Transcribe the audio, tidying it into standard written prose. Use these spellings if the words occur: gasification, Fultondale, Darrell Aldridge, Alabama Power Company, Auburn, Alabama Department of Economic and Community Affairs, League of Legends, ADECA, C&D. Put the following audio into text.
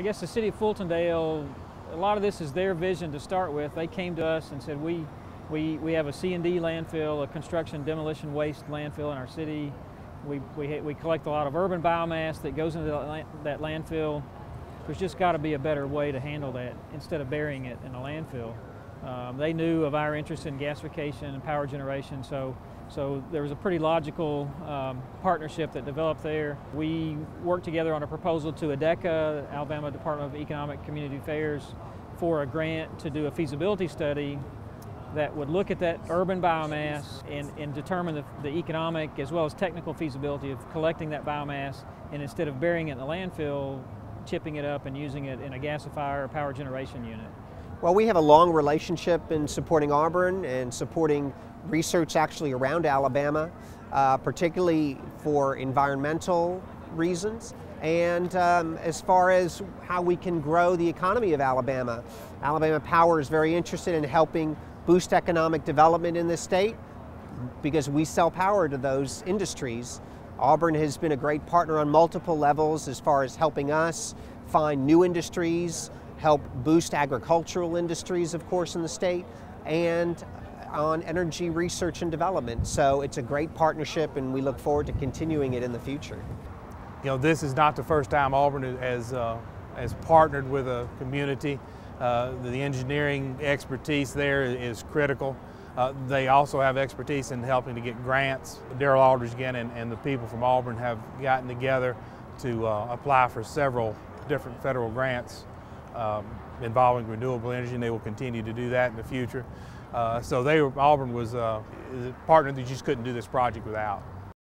I guess the city of Fultondale, a lot of this is their vision to start with. They came to us and said, we have a C&D landfill, a construction demolition waste landfill in our city. We collect a lot of urban biomass that goes into that landfill. There's just got to be a better way to handle that instead of burying it in a landfill. They knew of our interest in gasification and power generation, so there was a pretty logical partnership that developed there. We worked together on a proposal to ADECA, Alabama Department of Economic and Community Affairs, for a grant to do a feasibility study that would look at that urban biomass and determine the economic as well as technical feasibility of collecting that biomass and, instead of burying it in the landfill, chipping it up and using it in a gasifier or power generation unit. Well, we have a long relationship in supporting Auburn and supporting research actually around Alabama, particularly for environmental reasons. And as far as how we can grow the economy of Alabama, Alabama Power is very interested in helping boost economic development in this state because we sell power to those industries. Auburn has been a great partner on multiple levels as far as helping us find new industries, help boost agricultural industries, of course, in the state, and on energy research and development. So it's a great partnership, and we look forward to continuing it in the future. You know, this is not the first time Auburn has partnered with a community. The engineering expertise there is critical. They also have expertise in helping to get grants. Darrell Aldridge again and the people from Auburn have gotten together to apply for several different federal grants involving renewable energy, and they will continue to do that in the future. So Auburn was a partner that you just couldn't do this project without.